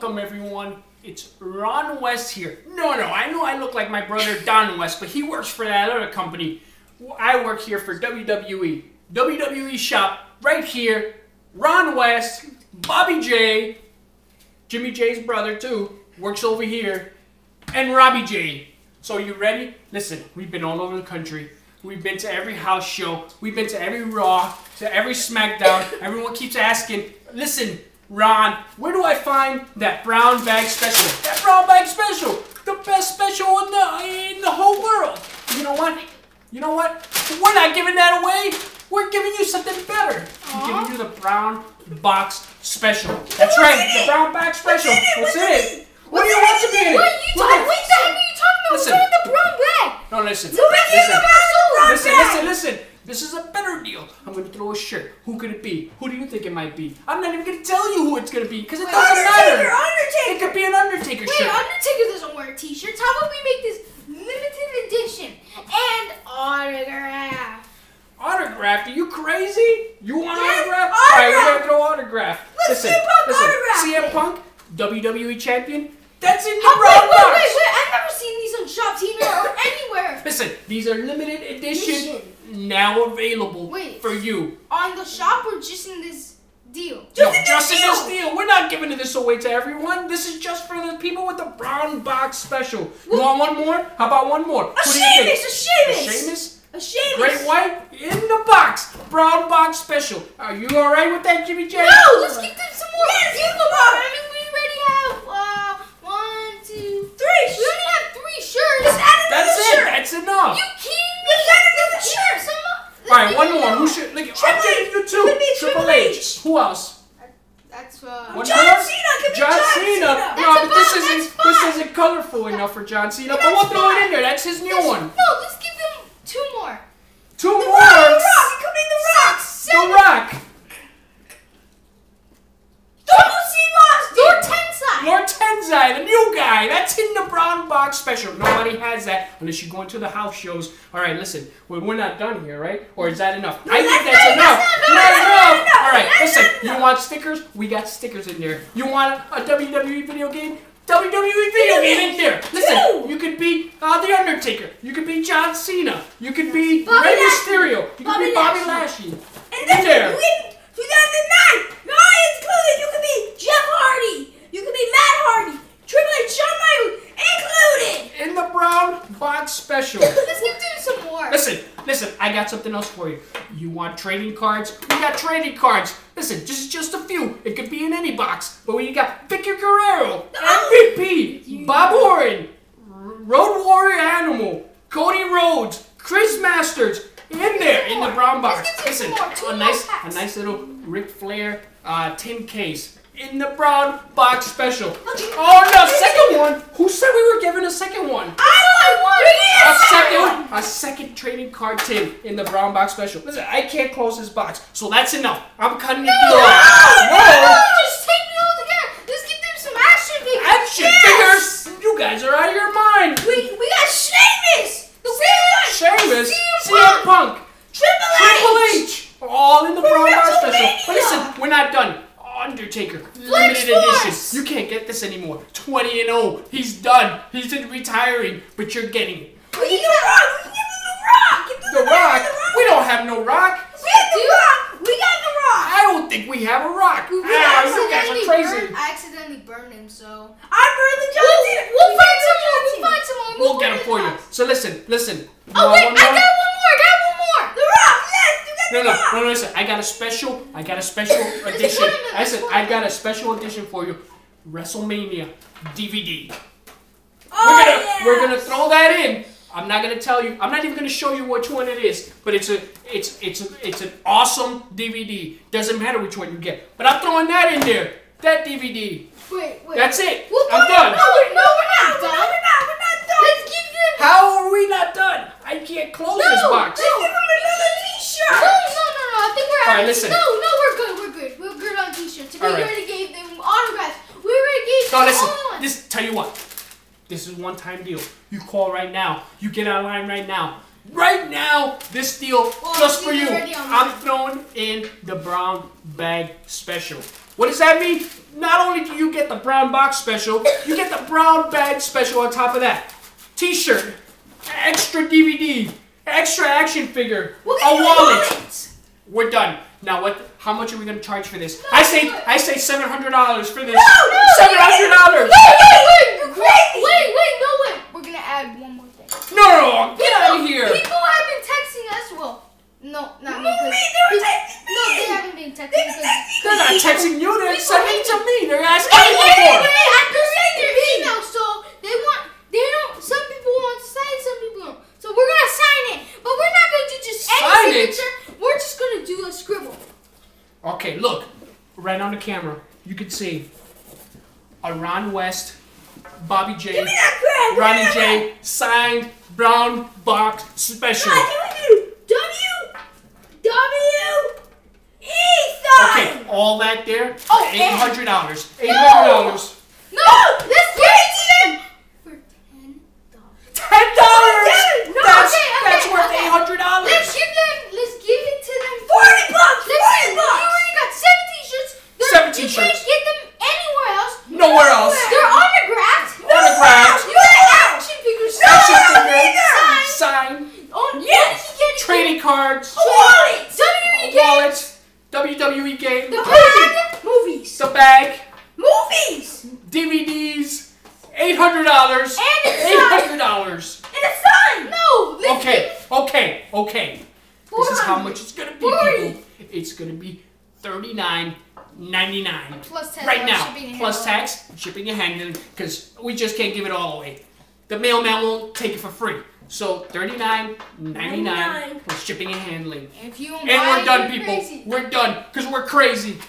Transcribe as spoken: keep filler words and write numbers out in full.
Welcome everyone, it's Ron West here. No, no, I know I look like my brother Don West, but he works for that other company. I work here for W W E. W W E shop, right here. Ron West, Bobby J, Jimmy J's brother too, works over here, and Robbie J. So you ready? Listen, we've been all over the country. We've been to every house show. We've been to every Raw, to every Smackdown. Everyone keeps asking, listen, Ron, where do I find that brown bag special? That brown bag special! The best special in the, in the whole world! You know what? You know what? We're not giving that away! We're giving you something better! Aww. We're giving you the brown box special. That's right, the brown bag special. What's in it? What do you want to be in it? What are you talking about? What's in the brown bag? No, listen. Listen, listen, listen. This is a better deal. I'm going to throw a shirt. Who could it be? Who do you think it might be? I'm not even going to tell you who it's going to be because it doesn't Undertaker, matter. Undertaker. It could be an Undertaker Wait, shirt. Wait, Undertaker doesn't wear t-shirts. How about we make this limited edition and autograph? Autograph? Are you crazy? You want yes, autograph? autograph? All right, we're going to throw autograph. Let's listen, listen. C M Punk, W W E champion. That's in the wait, wait, wait, wait, wait, I've never seen these on Shoptina or anywhere. Listen, these are limited edition, now available wait, for you. On the shop or just in this deal? Just, no, in, this just deal. in this deal. We're not giving this away to everyone. This is just for the people with the brown box special. What? You want one more? How about one more? A Sheamus, a Sheamus. A Sheamus? A Sheamus. Great White in the box. Brown box special. Are you all right with that, Jimmy J? No, let's right. give them some more. Yes, give them more. I mean, we already have, uh, one, two, three. We only have three shirts. Just add another That's shirt. That's it. That's enough. You kidding me? Just add another shirt. All right, one more. Who should? Like, I'm getting you two. Triple H. Who else? That's uh. One John more? Cena. Could be John, John Cena. Cena. No, but this that's isn't fun. this isn't colorful enough for John Cena. That's but we'll throw it in there. That's his new that's, one. No, let's give them two more. Two the more. Rock, the Rock. It could be the Rock. Six, the Rock. Don't see Boston. Lord Tensai. Lord Tensai, the new guy. That's in the brown box special. Nobody has that unless you go into the house shows. All right, listen. We're, we're not done here, right? Or is that enough? No, I think that's, that's enough. That's not, not enough. enough. All right, that's listen. You want stickers? We got stickers in there. You want a W W E video game? W W E video game in there. Listen, Two. you could be uh, The Undertaker. You could be John Cena. You could be Bobby Rey Mysterio. You could Bobby be Bobby Lashley. Lashley. And then in there. You, can, you got the nine. No, it's included. You could be Jeff Hardy. You could be Matt Hardy. Triple H, Shawn Michaels, included. In the brown box special. Let's keep doing some more. Listen, listen, I got something else for you. You want trading cards? We got trading cards. Listen, just just a few. It could be in any box. But we got Vicky Guerrero, oh, M V P, Bob Orton, Road Warrior Animal, Cody Rhodes, Chris Masters, in there, in the brown box. Listen, a nice, a nice little Ric Flair uh, tin case. In the brown box special. Oh no, second one! Who said we were giving a second one? I want one! A second, a second trading card tin in the brown box special. Listen, I can't close this box, so that's enough. I'm cutting no, it no, off. No, no, no, just take it all together. Just give them some action figures. Action yes. figures? You guys are out of your mind. We we got Sheamus! The Sheamus, C M Punk, Triple H, all in the brown box special. But listen, we're not done. Undertaker, limited edition. You can't get this anymore. twenty and oh. He's done. He's retiring, but you're getting it. Well, you got the Rock. You give him the Rock. The, the Rock. Rock. We don't have no Rock. We got the Rock. We got the Rock. I don't think we have a Rock. We, we ah, you guys are crazy. Burn, I accidentally burned him, so I burned the John Cena. We'll, we'll, we'll find someone. We'll find someone. We'll, we'll get him for you. So listen, listen. Oh wait, I got one more. I got one more. The Rock. Yes, you got the Rock. No, no, no, listen. I got a special. I got a special edition. I said, I got a special edition for you, WrestleMania D V D. Oh, we're gonna, yes. we're gonna throw that in. I'm not gonna tell you. I'm not even gonna show you which one it is. But it's a, it's, it's, a, it's an awesome D V D. Doesn't matter which one you get. But I'm throwing that in there. That D V D. Wait, wait. That's it. We'll I'm done. No, we're, no, we're not. We're not. We're not. We're not done. Let's give them. How are we not done? I can't close no, this box. No, give them another T-shirt. No, no, no, no. I think we're out. All right, listen. No, no, we're good. We're good. We're good on T-shirts. We right. already gave them autographs. We already gave them. No, listen. On. This. Tell you what. This is one-time deal. You call right now. You get online right now. Right now, this deal oh, just for you. I'm throwing in the brown bag special. What does that mean? Not only do you get the brown box special. You get the brown bag special on top of that. T-shirt, extra D V D, extra action figure, a wallet. We're done. Now what? How much are we gonna charge for this? No, I say, no. I say seven hundred dollars for this. No, no, seven hundred dollars. Wait, wait, wait! You're crazy. Wait, wait, no wait. We're gonna add one more thing. No, no, no get people, out of here. People have been texting us. Well, no, not no, me. Me they were texting me. No, they haven't been texting they because texting they're not texting you. They're sending it to me. They're asking me for more. They're sending their email, so they want. They don't. Some people want to sign, some people don't. So we're gonna sign it, but we're not gonna do just any signature. We're just gonna do a scribble. Okay, look, right on the camera, you can see a Ron West, Bobby J, give me that Ronnie J, that. Signed brown box special. I can do W W E sign. Okay, all that there, oh, eight hundred dollars, eight hundred dollars. No, no, let's give it to them for ten dollars. Ten dollars. No, that's okay, okay, that's worth okay. eight hundred dollars. Let's give them. Let's give it to them. Forty bucks. Forty bucks. You can't get them anywhere else. Nowhere else. They're autographed. Autographed. You have action figures. Action figures. Sign. Oh, yes. Trading cards. Wallets. W W E games. W W E games. The bag. Movies. The bag. Movies. D V Ds. Eight hundred dollars. And eight hundred dollars. And a sign. No. Okay. Okay. Okay. This is how much it's gonna be, people. It's gonna be thirty-nine. ninety-nine plus tax right now, plus tax, shipping and handling, because we just can't give it all away. The mailman won't take it for free. So thirty-nine ninety-nine plus shipping and handling. If you and buy we're done, people. Crazy. We're done because we're crazy.